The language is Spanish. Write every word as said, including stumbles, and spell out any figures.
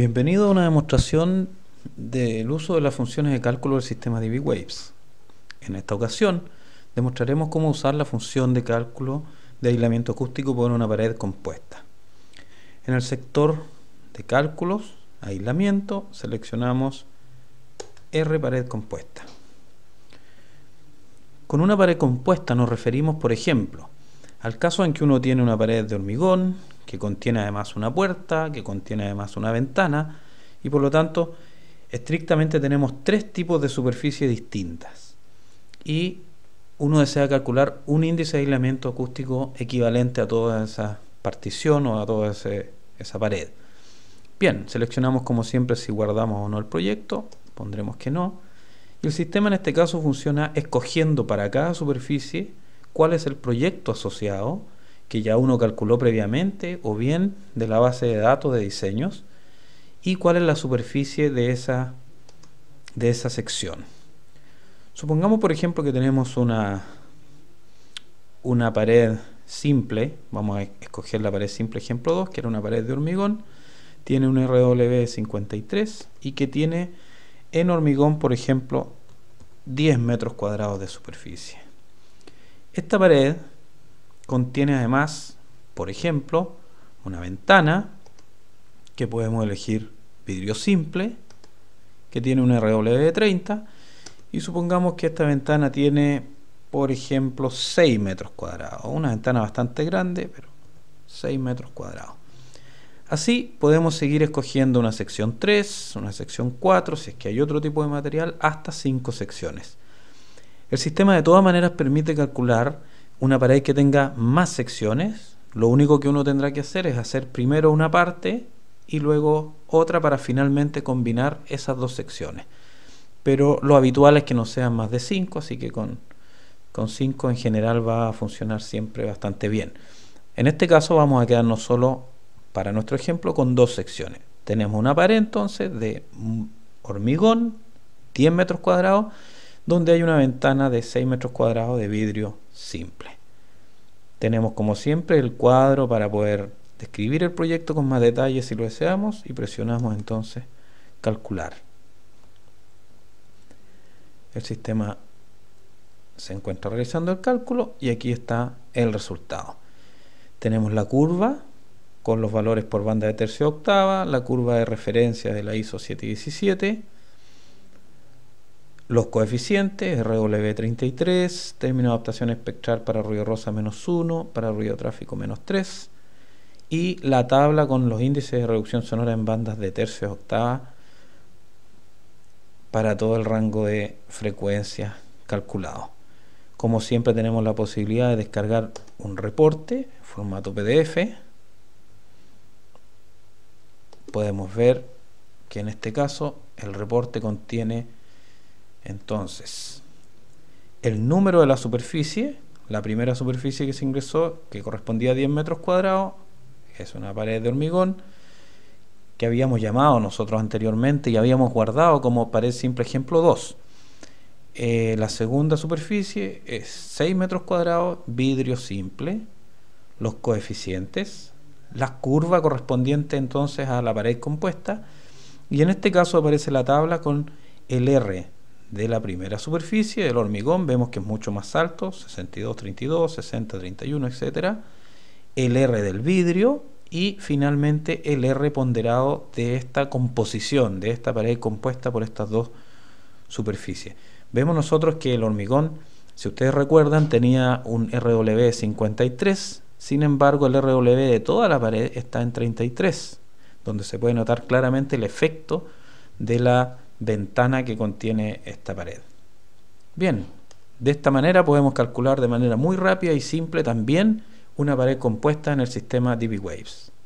Bienvenido a una demostración del uso de las funciones de cálculo del sistema de D B Waves. En esta ocasión demostraremos cómo usar la función de cálculo de aislamiento acústico por una pared compuesta. En el sector de cálculos, aislamiento, seleccionamos R pared compuesta. Con una pared compuesta nos referimos, por ejemplo, al caso en que uno tiene una pared de hormigón, que contiene además una puerta, que contiene además una ventana, y por lo tanto, estrictamente tenemos tres tipos de superficies distintas. Y uno desea calcular un índice de aislamiento acústico equivalente a toda esa partición o a toda ese, esa pared. Bien, seleccionamos como siempre si guardamos o no el proyecto, pondremos que no. Y el sistema en este caso funciona escogiendo para cada superficie cuál es el proyecto asociado, que ya uno calculó previamente, o bien de la base de datos de diseños, y cuál es la superficie de esa, de esa sección. Supongamos, por ejemplo, que tenemos una, una pared simple. Vamos a escoger la pared simple ejemplo dos, que era una pared de hormigón, tiene un R W de cincuenta y tres y que tiene en hormigón, por ejemplo, diez metros cuadrados de superficie. Esta pared contiene además, por ejemplo, una ventana, que podemos elegir vidrio simple, que tiene un R W de treinta, y supongamos que esta ventana tiene, por ejemplo, seis metros cuadrados, una ventana bastante grande, pero seis metros cuadrados. Así podemos seguir escogiendo una sección tres, una sección cuatro, si es que hay otro tipo de material, hasta cinco secciones. El sistema de todas maneras permite calcular una pared que tenga más secciones. Lo único que uno tendrá que hacer es hacer primero una parte y luego otra para finalmente combinar esas dos secciones. Pero lo habitual es que no sean más de cinco, así que con, con cinco en general va a funcionar siempre bastante bien. En este caso vamos a quedarnos solo, para nuestro ejemplo, con dos secciones. Tenemos una pared entonces de hormigón, diez metros cuadrados, donde hay una ventana de seis metros cuadrados de vidrio simple. Tenemos como siempre el cuadro para poder describir el proyecto con más detalle si lo deseamos, y presionamos entonces calcular. El sistema se encuentra realizando el cálculo y aquí está el resultado. Tenemos la curva con los valores por banda de tercio y octava, la curva de referencia de la I S O siete diecisiete, los coeficientes, R W treinta y tres, término de adaptación espectral para ruido rosa menos uno, para ruido tráfico menos tres, y la tabla con los índices de reducción sonora en bandas de tercios octava para todo el rango de frecuencias calculado. Como siempre tenemos la posibilidad de descargar un reporte, formato P D F. Podemos ver que en este caso el reporte contiene entonces el número de la superficie, la primera superficie que se ingresó, que correspondía a diez metros cuadrados, es una pared de hormigón que habíamos llamado nosotros anteriormente y habíamos guardado como pared simple ejemplo dos. Eh, la segunda superficie es seis metros cuadrados, vidrio simple, los coeficientes, la curva correspondiente entonces a la pared compuesta, y en este caso aparece la tabla con el R de la primera superficie, del hormigón, vemos que es mucho más alto, sesenta y dos, treinta y dos, sesenta, treinta y uno, etcétera, el R del vidrio y finalmente el R ponderado de esta composición, de esta pared compuesta por estas dos superficies. Vemos nosotros que el hormigón, si ustedes recuerdan, tenía un R W de cincuenta y tres, sin embargo el R W de toda la pared está en treinta y tres, donde se puede notar claramente el efecto de la ventana que contiene esta pared. Bien, de esta manera podemos calcular de manera muy rápida y simple también una pared compuesta en el sistema D B Waves.